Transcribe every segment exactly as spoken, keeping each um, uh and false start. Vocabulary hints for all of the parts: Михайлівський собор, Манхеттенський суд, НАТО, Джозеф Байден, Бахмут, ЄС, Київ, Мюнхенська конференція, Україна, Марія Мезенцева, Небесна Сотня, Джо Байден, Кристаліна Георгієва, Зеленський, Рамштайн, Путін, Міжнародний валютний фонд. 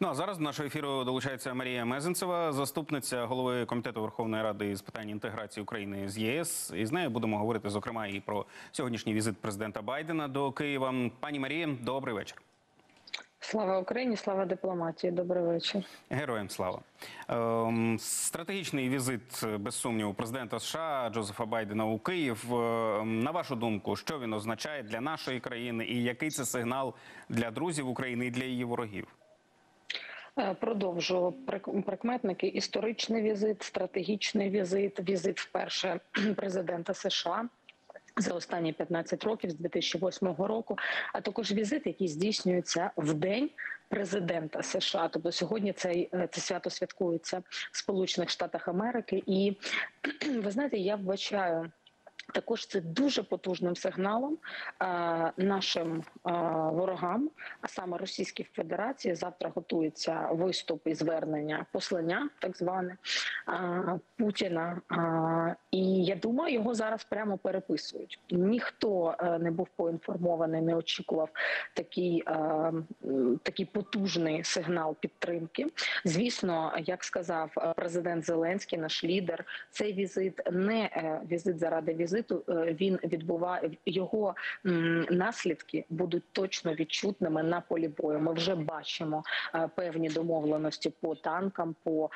Ну а зараз до нашого ефіру долучається Марія Мезенцева, заступниця голови Комітету Верховної Ради з питань інтеграції України з ЄС. І з нею будемо говорити, зокрема, і про сьогоднішній візит президента Байдена до Києва. Пані Марія, добрий вечір. Слава Україні, слава дипломатії. Добрий вечір. Героям слава. Ем, стратегічний візит, без сумніву, президента США Джозефа Байдена у Київ. Ем, на вашу думку, що він означає для нашої країни і який це сигнал для друзів України і для її ворогів? Продовжу. Прикметники: історичний візит, стратегічний візит, візит вперше президента США за останні п'ятнадцять років, з дві тисячі восьмого року, а також візит, який здійснюється в день президента США. Тобто сьогодні цей, це свято святкується в Сполучених Штатах Америки. І, ви знаєте, я вбачаю також це дуже потужним сигналом а, нашим а, ворогам, а саме Російській Федерації. Завтра готується виступ і звернення послання, так зване, а, Путіна. А, і я думаю, його зараз прямо переписують. Ніхто а, не був поінформований, не очікував такий, а, такий потужний сигнал підтримки. Звісно, як сказав президент Зеленський, наш лідер, цей візит не візит заради візиту, він відбуває, його наслідки будуть точно відчутними на полі бою. Ми вже бачимо певні домовленості по танкам, по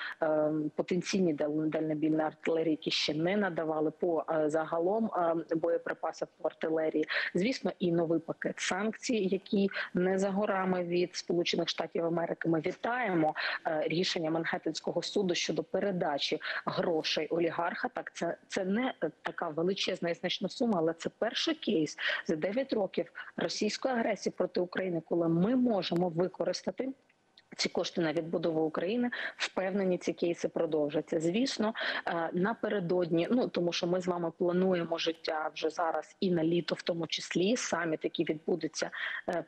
потенційній дальнобійній артилерії, які ще не надавали, по загалом боєприпасів, по артилерії. Звісно, і новий пакет санкцій, які не за горами від Сполучених Штатів Америки. Ми вітаємо рішення Манхеттенського суду щодо передачі грошей олігарха. Так, це, це не така величезна чесна і значна сума, але це перший кейс за дев'ять років російської агресії проти України, коли ми можемо використати ці кошти на відбудову України. Впевнені, ці кейси продовжаться. Звісно, напередодні, ну тому що ми з вами плануємо життя вже зараз і на літо, в тому числі саміт, який відбудеться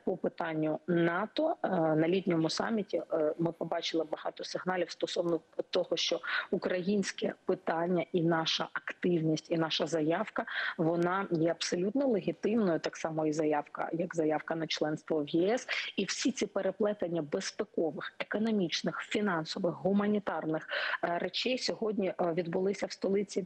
по питанню НАТО. На літньому саміті ми побачили багато сигналів стосовно того, що українське питання і наша активність, і наша заявка, вона є абсолютно легітимною, так само і заявка, як заявка на членство в ЄС. І всі ці переплетення безпекові, економічних, фінансових, гуманітарних речей сьогодні відбулися в столиці,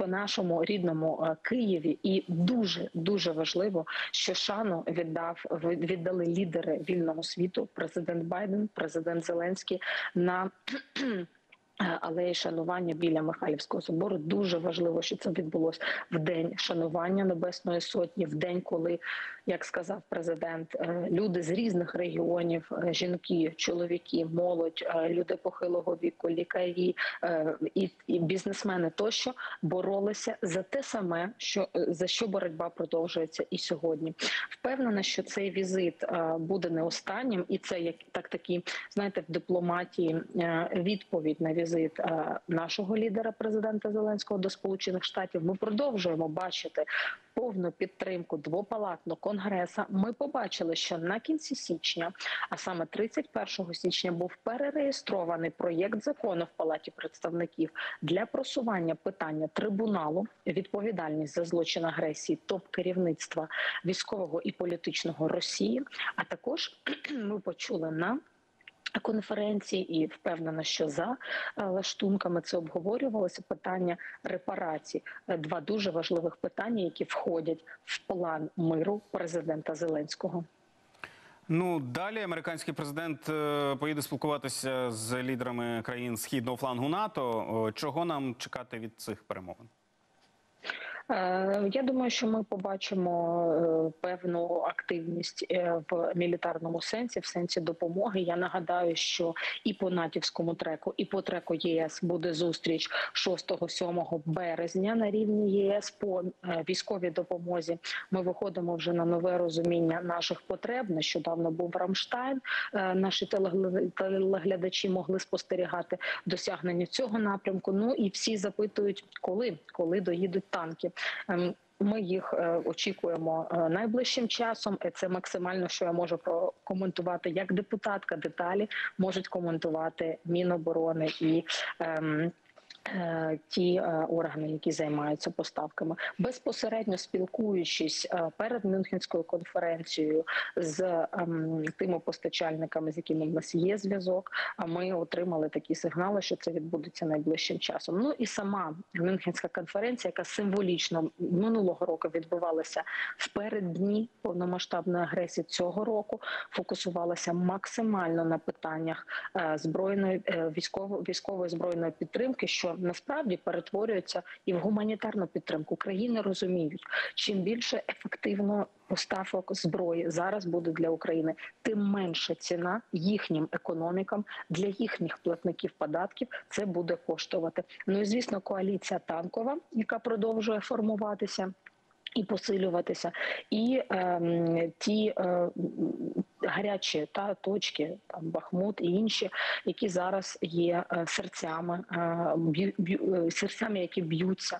в нашому рідному Києві. І дуже-дуже важливо, що шану віддав, віддали лідери вільного світу, президент Байден, президент Зеленський, на алеї шанування біля Михайлівського собору. Дуже важливо, що це відбулося в день шанування Небесної Сотні, в день, коли, як сказав президент, люди з різних регіонів, жінки, чоловіки, молодь, люди похилого віку, лікарі і, і бізнесмени тощо боролися за те саме, що, за що боротьба продовжується і сьогодні. Впевнена, що цей візит буде не останнім, і це як так такі, знаєте, в дипломатії відповідь на візит візит нашого лідера, президента Зеленського, до Сполучених Штатів. Ми продовжуємо бачити повну підтримку двопалатного Конгресу. Ми побачили, що на кінці січня, а саме тридцять першого січня, був перереєстрований проєкт закону в Палаті представників для просування питання трибуналу відповідальність за злочин агресії топ-керівництва військового і політичного Росії. А також ми почули на конференції, і впевнена, що за лаштунками це обговорювалося, питання репарацій. Два дуже важливих питання, які входять в план миру президента Зеленського. Ну, далі американський президент поїде спілкуватися з лідерами країн східного флангу НАТО. Чого нам чекати від цих перемовин? Я думаю, що ми побачимо певну активність в мілітарному сенсі, в сенсі допомоги. Я нагадаю, що і по натівському треку, і по треку ЄС буде зустріч шостого-сьомого березня на рівні ЄС по військовій допомозі. Ми виходимо вже на нове розуміння наших потреб. Нещодавно був Рамштайн. Наші телеглядачі могли спостерігати досягнення цього напрямку. Ну і всі запитують, коли, коли доїдуть танки. Ми їх очікуємо найближчим часом. Це максимально, що я можу прокоментувати як депутатка. Деталі можуть коментувати Міноборони і ті органи, які займаються поставками. Безпосередньо спілкуючись перед Мюнхенською конференцією з тими постачальниками, з якими в нас є зв'язок, ми отримали такі сигнали, що це відбудеться найближчим часом. Ну і сама Мюнхенська конференція, яка символічно минулого року відбувалася в переддні повномасштабної агресії, цього року фокусувалася максимально на питаннях збройної військової військової збройної підтримки, що насправді перетворюється і в гуманітарну підтримку. Країни розуміють, чим більше ефективно поставок зброї зараз буде для України, тим менша ціна їхнім економікам, для їхніх платників податків це буде коштувати. Ну і, звісно, коаліція танкова, яка продовжує формуватися і посилюватися, і е, ті е, гарячі та точки, там Бахмут і інші, які зараз є серцями, е, б'ю, б'ю, серцями, які б'ються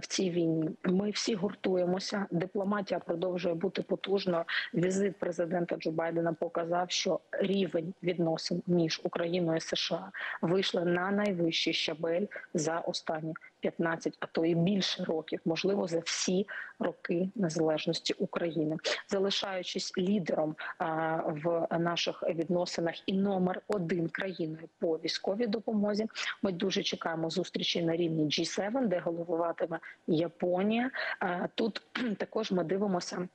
в цій війні. Ми всі гуртуємося. Дипломатія продовжує бути потужною. Візит президента Джо Байдена показав, що рівень відносин між Україною і США вийшли на найвищий щабель за останні п'ятнадцять, а то і більше років, можливо, за всі роки незалежності України. Залишаючись лідером а, в наших відносинах і номер один країною по військовій допомозі, ми дуже чекаємо зустрічі на рівні джі сім, де головуватиме Японія. А, тут також ми дивимося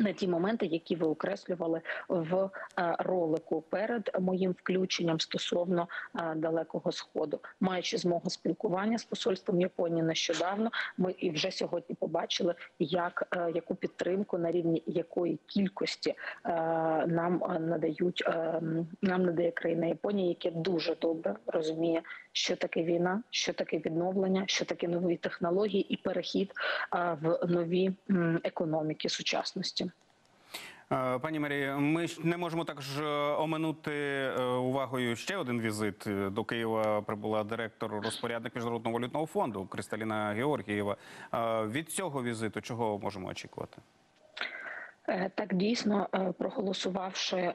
на ті моменти, які ви окреслювали в ролику перед моїм включенням стосовно Далекого Сходу. Маючи змогу спілкування з посольством Японії нещодавно, ми і вже сьогодні побачили, як, яку підтримку, на рівні якої кількості нам надають, нам надає країна Японія, яка дуже добре розуміє, що таке війна, що таке відновлення, що таке нові технології і перехід в нові економіки сучасності. Пані Марія, ми не можемо також оминути увагою ще один візит. До Києва прибула директор-розпорядник Міжнародного валютного фонду Кристаліна Георгієва. Від цього візиту чого можемо очікувати? Так, дійсно, проголосувавши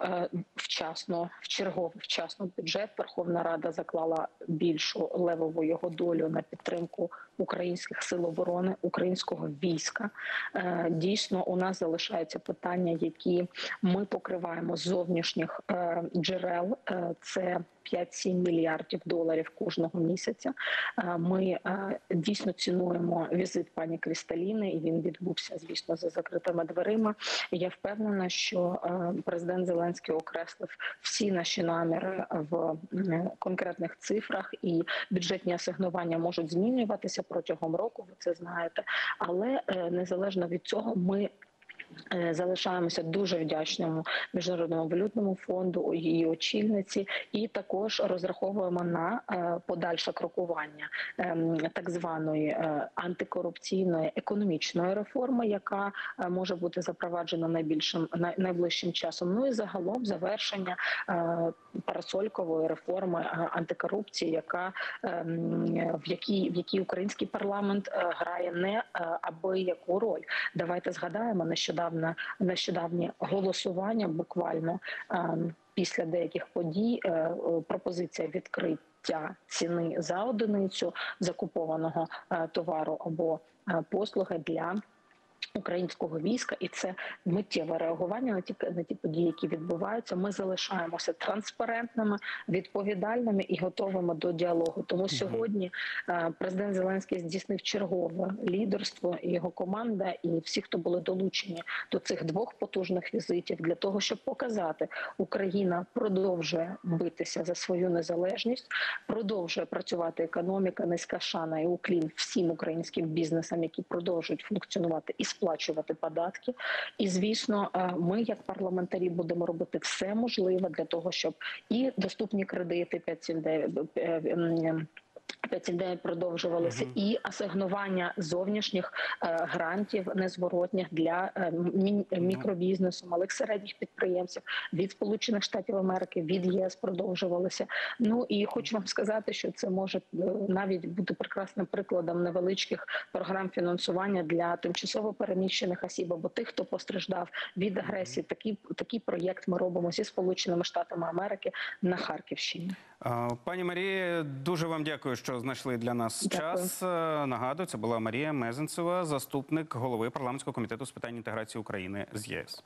вчасно, вчергово вчасно бюджет, Верховна Рада заклала більшу левову його долю на підтримку українських сил оборони, українського війська. Дійсно, у нас залишаються питання, які ми покриваємо з зовнішніх джерел. Це п'ять-сім мільярдів доларів кожного місяця. Ми дійсно цінуємо візит пані Кристаліни, і він відбувся, звісно, за закритими дверима. Я впевнена, що президент Зеленський окреслив всі наші наміри в конкретних цифрах, і бюджетні асигнування можуть змінюватися протягом року, ви це знаєте. Але незалежно від цього ми залишаємося дуже вдячними Міжнародному валютному фонду, її очільниці, і також розраховуємо на подальше крокування так званої антикорупційної економічної реформи, яка може бути запроваджена найбільшим найближчим часом. Ну і загалом завершення парасолькової реформи антикорупції, яка в якій в якій український парламент грає не аби яку роль. Давайте згадаємо нещодавно нещодавнє голосування, буквально після деяких подій, пропозиція відкриття ціни за одиницю закупованого товару або послуги для українського війська, і це миттєве реагування на ті, на ті події, які відбуваються. Ми залишаємося транспарентними, відповідальними і готовими до діалогу. Тому сьогодні президент Зеленський здійснив чергове лідерство, і його команда, і всі, хто були долучені до цих двох потужних візитів, для того, щоб показати, Україна продовжує битися за свою незалежність, продовжує працювати економіка, низька шана і уклін всім українським бізнесам, які продовжують функціонувати і сплачувати податки. І, звісно, ми, як парламентарі, будемо робити все можливе для того, щоб і доступні кредити п'ятсот сімдесят дев'ять продовжувалися, угу, і асигнування зовнішніх грантів незворотних для мікробізнесу, малих середніх підприємців від Сполучених Штатів Америки, від ЄС продовжувалися. Ну і хочу вам сказати, що це може навіть бути прекрасним прикладом невеличких програм фінансування для тимчасово переміщених осіб або тих, хто постраждав від агресії. Такий, такий проєкт ми робимо зі Сполученими Штатами Америки на Харківщині. Пані Марія, дуже вам дякую, що знайшли для нас дякую. час. Нагадую, це була Марія Мезенцева, заступник голови парламентського комітету з питань інтеграції України з ЄС.